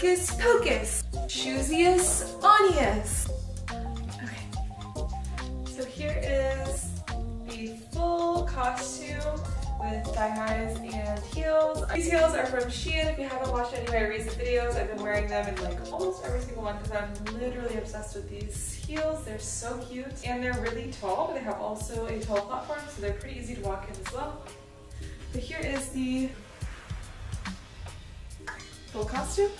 Hocus Pocus, Shoesius Onius. Okay, so here is the full costume with thigh highs and heels. These heels are from Shein. If you haven't watched any of my recent videos, I've been wearing them in like almost every single one because I'm literally obsessed with these heels. They're so cute and they're really tall, but they have also a tall platform, so they're pretty easy to walk in as well. But here is the full costume.